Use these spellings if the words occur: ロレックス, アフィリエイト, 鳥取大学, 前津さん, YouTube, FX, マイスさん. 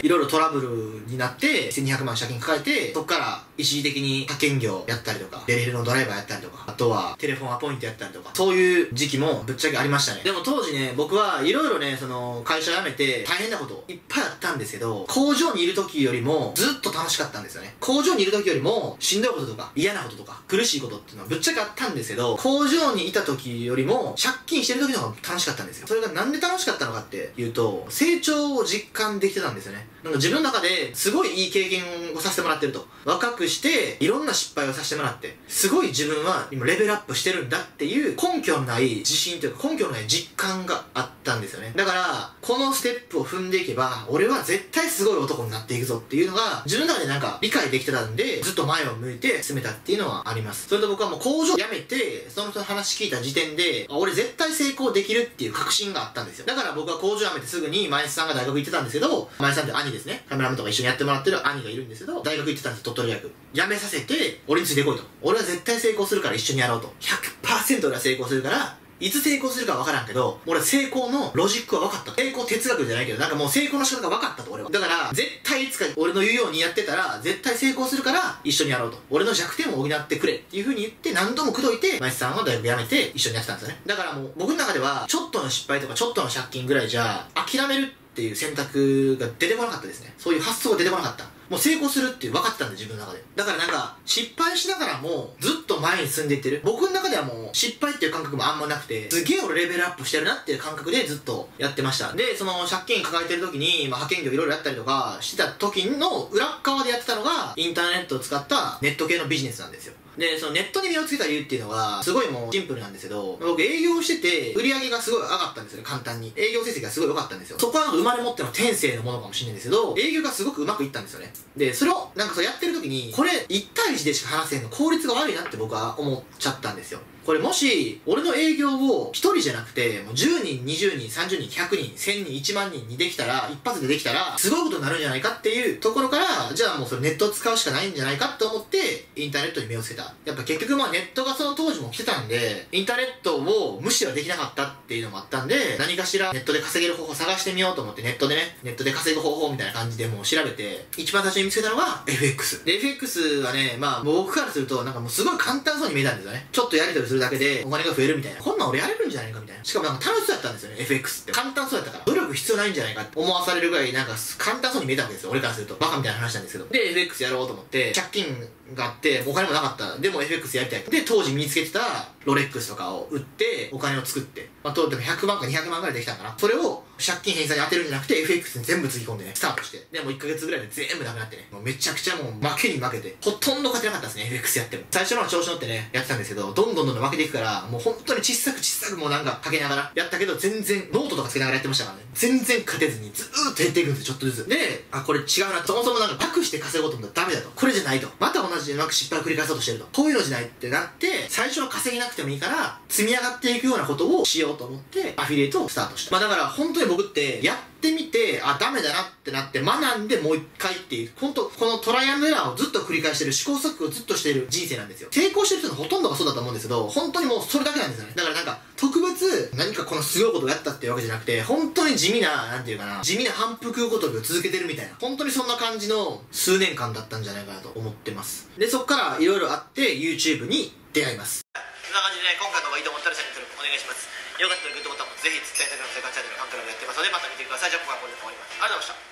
いろいろトラブルになって1200万借金抱えて、そこから一時的に派遣業やったりとか、デリヘルのドライバーやったりとか、あとはテレフォンアポイントやったりとか、そういう時期もぶっちゃけありましたね。でも当時ね、僕はいろいろね、その会社辞めて大変なこといっぱいあったんですけど、工場にいる時よりもずっと楽しかったんですよね。工場にいる時よりもしんどいこととか嫌なこととか苦しいことっていうのはぶっちゃけあったんですけど、工場にいた時よりも借金してる時の方が楽しかったんですよ。それがなんで楽しかったのかっていうと、成長を実感できてたんですよね。なんか自分の中ですごいいい経験をさせてもらってると、若くしていろんな失敗をさせてもらって、すごい自分は今レベルアップしてるんだっていう根拠のない自信というか、根拠のない実感があったんですよね。だからこのステップを踏んでいけば俺は絶対すごい男になっていくぞっていうのが自分の中でなんか理解できてたんで、ずっと前を向いて進めたっていうのはあります。それと僕はもう工場を辞めてその人の話聞いた時点で、俺絶対成功できるっていう確信があったんですよ。だから僕は工場を辞めてすぐに前津さんが大学行ってたんですけど、前津さんって兄ですね、カメラマンとか一緒にやってもらってる兄がいるんですけど、大学行ってたんです、鳥取大学。辞めさせて俺についてこいと、俺は絶対成功するから一緒にやろうと、 100% 俺は成功するから、いつ成功するか分からんけど、俺は成功のロジックは分かった。成功哲学じゃないけど、なんかもう成功の仕方が分かったと、俺は。だから、絶対いつか俺の言うようにやってたら、絶対成功するから、一緒にやろうと。俺の弱点を補ってくれっていう風に言って、何度も口説いて、マイスさんは大学辞めて一緒にやってたんですよね。だからもう、僕の中では、ちょっとの失敗とか、ちょっとの借金ぐらいじゃ、諦めるっていう選択が出てこなかったですね。そういう発想が出てこなかった。もう成功するって分かってたんで、自分の中で。だからなんか、失敗しながらも、ずっと前に進んでいってる。僕の中ではもう、失敗っていう感覚もあんまなくて、すげえ俺レベルアップしてるなっていう感覚でずっとやってました。で、その借金抱えてる時に、まあ派遣業いろいろやったりとかしてた時の裏側でやってたのが、インターネットを使ったネット系のビジネスなんですよ。で、そのネットに目をつけた理由っていうのが、すごいもうシンプルなんですけど、僕営業してて、売り上げがすごい上がったんですよね、簡単に。営業成績がすごい良かったんですよ。そこは生まれ持っての天性のものかもしれないんですけど、営業がすごくうまくいったんですよね。で、それをなんかそうやってる時に、これ1対1でしか話せんの効率が悪いなって僕は思っちゃったんですよ。これもし、俺の営業を1人じゃなくて、もう10人、20人、30人、100人、1000人、1万人にできたら、一発でできたら、すごいことになるんじゃないかっていうところから、じゃあもうそれネットを使うしかないんじゃないかと思って、インターネットに目をつけた。やっぱ結局まあネットがその当時も来てたんで、インターネットを無視はできなかったっていうのもあったんで、何かしらネットで稼げる方法を探してみようと思って、ネットで稼ぐ方法みたいな感じでもう調べて、一番最初に見つけたのが FX。で、FX はね、まあ僕からするとなんかもうすごい簡単そうに見えたんですよね。ちょっとやりとりするだけでお金が増えるみたいな、こんなん俺やれるんじゃないかみたいな、しかもなんか楽しそうだったんですよね。 FX って簡単そうだったから努力必要ないんじゃないかって思わされるぐらいなんか簡単そうに見えたわけですよ、俺からすると。バカみたいな話なんですけど、で FX やろうと思って、借金があってお金もなかった、でも FX やりたいで、当時身につけてたロレックスとかを売ってお金を作って、まあ当時100万か200万ぐらいできたんかな、それを借金返済に当てるんじゃなくて FX に全部つぎ込んでね、スタートして、でもう1ヶ月ぐらいで全部なくなってね、もうめちゃくちゃもう負けに負けて、ほとんど勝てなかったですね。 FX やっても最初の調子乗ってねやってたんですけど、どんどん負けていくから、もう本当に小さく小さくもうなんかかけながらやったけど、全然ノートとかつけながらやってましたからね、全然勝てずにずーっと減っていくんですよ、ちょっとずつ。で、あ、これ違うな、そもそもなんか楽して稼ごうと思ったらダメだと、これじゃないと、また同じでうまく失敗を繰り返そうとしてると、こういうのじゃないってなって、最初は稼げなくてもいいから積み上がっていくようなことをしようと思ってアフィリエイトをスタートした。まあだから本当に僕ってやってみて、あ、ダメだなってなって学んでもう一回っていう、本当このトライアンドエラーをずっと繰り返してる、試行錯誤をずっとしてる人生なんですよ。成功してる人のほとんどがそうだと思うんですけど、本当にもうそれだけなんですよね。だからなんか特別何かこのすごいことをやったっていうわけじゃなくて、本当に地味な、なんていうかな、地味な反復ごときを続けてるみたいな、本当にそんな感じの数年間だったんじゃないかなと思ってます。で、そっからいろいろあって YouTube に出会います。そんな感じで、ね、今回の方がいいと思ったらチャンネル登録お願いします。よかったらグッドボタンもぜひ、ツイッターでのセカンドチャンネルファンクラブやってますので、また見てください。じゃあ、ここはこれで終わります。ありがとうございました。